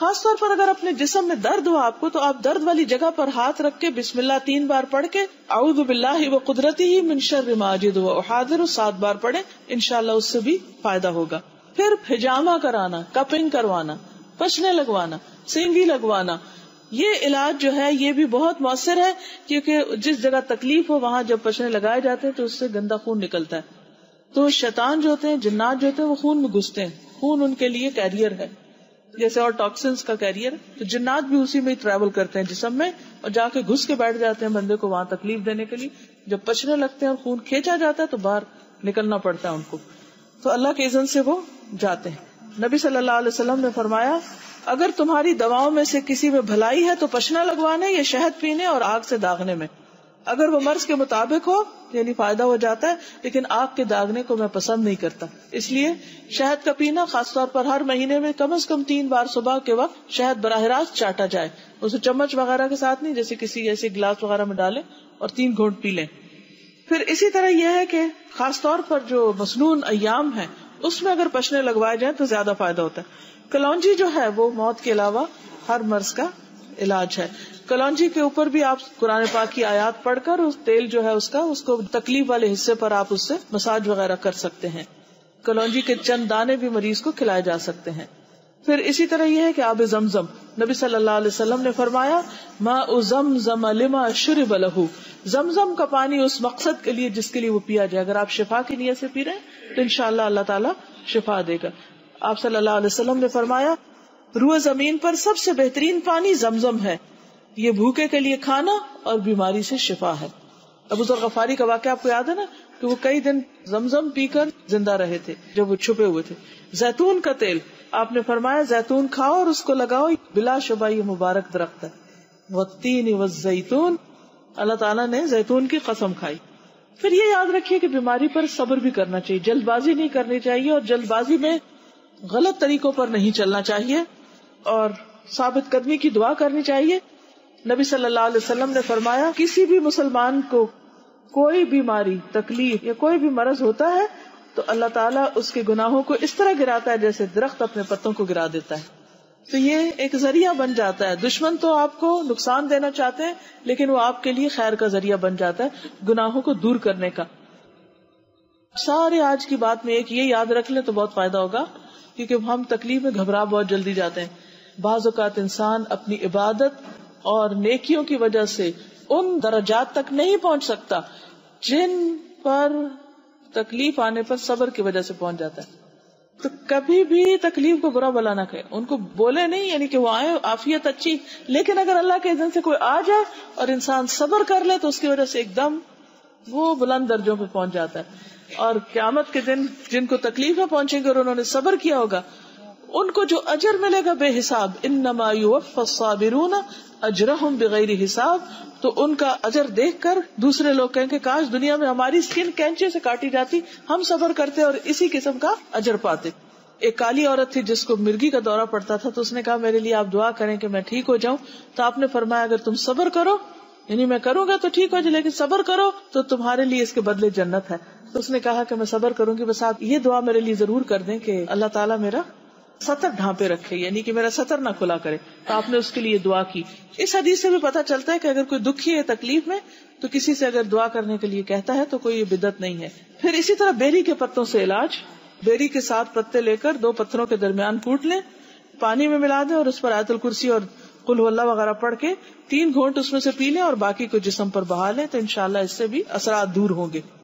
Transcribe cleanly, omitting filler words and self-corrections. खास तौर पर अगर अपने जिस्म में दर्द हो आपको, तो आप दर्द वाली जगह पर हाथ रख के बिस्मिल्लाह 3 बार पढ़ के औदु बिल्लाहि व कुदरतिही मिन शर्रि मा अजीदु व उहादिरु 7 बार पढ़े, इंशाल्लाह उससे भी फायदा होगा। फिर हिजामा कराना, कपिंग करवाना, पशने लगवाना, सींगी लगवाना, ये इलाज जो है ये भी बहुत मौसर है, क्योंकि जिस जगह तकलीफ हो वहाँ जब पशने लगाए जाते हैं तो उससे गंदा खून निकलता है। तो शैतान जो होते हैं, जिन्नात जो होते हैं, वो खून में घुसते हैं, खून उनके लिए कैरियर है जैसे, और टॉक्सिन्स का कैरियर, तो जिन्नात भी उसी में ट्रैवल करते हैं जिस्म में और जाके घुस के बैठ जाते हैं बंदे को वहाँ तकलीफ देने के लिए। जब पचने लगते हैं और खून खींचा जाता है तो बाहर निकलना पड़ता है उनको, तो अल्लाह के इज़्न से वो जाते हैं। नबी सल्लल्लाहु अलैहि वसल्लम ने फरमाया, अगर तुम्हारी दवाओं में से किसी में भलाई है तो पचना लगवाने या शहद पीने और आग से दागने में, अगर वो मर्ज के मुताबिक हो यानी फायदा हो जाता है, लेकिन आग के दागने को मैं पसंद नहीं करता। इसलिए शहद का पीना खासतौर पर हर महीने में कम से कम 3 बार सुबह के वक्त शहद बराह रास्त चाटा जाए, उसे चम्मच वगैरह के साथ नहीं, जैसे किसी ऐसे गिलास वगैरह में डालें और 3 घूंट पी लें। फिर इसी तरह यह है कि खासतौर पर जो मसनून अयाम है उसमें अगर पचने लगवाए जाए तो ज्यादा फायदा होता है। कलौंजी जो है वो मौत के अलावा हर मर्ज का इलाज है। कलौंजी के ऊपर भी आप कुरान पाक की आयत पढ़कर उस तेल जो है उसका, उसको तकलीफ वाले हिस्से पर आप उससे मसाज वगैरह कर सकते हैं। कलौंजी के चंद दाने भी मरीज को खिलाए जा सकते हैं। फिर इसी तरह यह है कि आब जमजम, नबी सल्लल्लाहु अलैहि वसल्लम ने फरमाया, मा उज़मज़म लिमा शुरिब लहू, जमजम का पानी उस मकसद के लिए जिसके लिए वो पिया जाए। अगर आप शिफा की नियत से पी रहे हैं तो इंशाअल्लाह अल्लाह ताला शिफा देगा। आप सल्लल्लाहु अलैहि वसल्लम ने फरमाया, रूह जमीन पर सबसे बेहतरीन पानी जमजम है, ये भूखे के लिए खाना और बीमारी से शिफा है। अबू ज़र गफारी का वाकया आपको याद है ना, कि वो कई दिन जमजम पीकर जिंदा रहे थे जब वो छुपे हुए थे। जैतून का तेल, आपने फरमाया जैतून खाओ और उसको लगाओ, बिलाशुबा ये मुबारक दरख्त है। वत्तीन वज़ैतून, अल्लाह ताला ने जैतून की कसम खाई। फिर ये याद रखिए कि बीमारी पर सब्र भी करना चाहिए, जल्दबाजी नहीं करनी चाहिए और जल्दबाजी में गलत तरीकों पर नहीं चलना चाहिए और साबित कदमी की दुआ करनी चाहिए। नबी सल्लल्लाहु अलैहि वसल्लम ने फरमाया, किसी भी मुसलमान को कोई बीमारी, तकलीफ या कोई भी मर्ज होता है तो अल्लाह ताला उसके गुनाहों को इस तरह गिराता है जैसे दरख्त अपने पत्तों को गिरा देता है। तो ये एक जरिया बन जाता है। दुश्मन तो आपको नुकसान देना चाहते हैं लेकिन वो आपके लिए खैर का जरिया बन जाता है, गुनाहों को दूर करने का। सारे आज की बात में एक ये याद रख ले तो बहुत फायदा होगा, क्योंकि हम तकलीफ में घबरा बहुत जल्दी जाते हैं। बाज़ औक़ात इंसान अपनी इबादत और नेकियों की वजह से उन दर्जात तक नहीं पहुंच सकता जिन पर तकलीफ आने पर सब्र की वजह से पहुंच जाता है। तो कभी भी तकलीफ को बुरा भला ना कहे, उनको बोले नहीं यानी कि वो आए आफियत अच्छी, लेकिन अगर अल्लाह के इज़्न से कोई आ जाए और इंसान सब्र कर ले तो उसकी वजह से एकदम वो बुलंद दर्जों पर पहुंच जाता है। और क़यामत के दिन जिनको तकलीफ में पहुंचेंगे और उन्होंने सब्र किया होगा उनको जो अजर मिलेगा बेहिसाब, इन्नमा युवफ़्फ़स साबिरूना अजरहुम बिग़ैर हिसाब, तो उनका अजर देखकर दूसरे लोग कहेंगे काश दुनिया में हमारी स्किन कैंचे से काटी जाती, हम सब्र करते और इसी किस्म का अजर पाते। एक काली औरत थी जिसको मिर्गी का दौरा पड़ता था, तो उसने कहा मेरे लिए आप दुआ करें कि मैं ठीक हो जाऊं। तो आपने फरमाया अगर तुम सब्र करो यानी मैं करूंगा तो ठीक हो जाए, लेकिन सब्र करो तो तुम्हारे लिए इसके बदले जन्नत है। तो उसने कहा कि मैं सब्र करूंगी, बस आप ये दुआ मेरे लिए जरूर कर दें कि अल्लाह ताला मेरा सतर ढांपे रखे, यानी कि मेरा सतर ना खुला करे। तो आपने उसके लिए दुआ की। इस हदीस से भी पता चलता है कि अगर कोई दुखी है, तकलीफ में, तो किसी से अगर दुआ करने के लिए कहता है तो कोई ये बिदअत नहीं है। फिर इसी तरह बेरी के पत्तों से इलाज, बेरी के 7 पत्ते लेकर 2 पत्थरों के दरमियान कूट लें, पानी में मिला दें और उस पर आयतुल कुर्सी और कुल हु अल्लाह वगैरह पढ़ के 3 घूंट उसमें से पी लें और बाकी को जिस्म पर बहा लें, तो इंशाल्लाह इससे भी असरात दूर होंगे।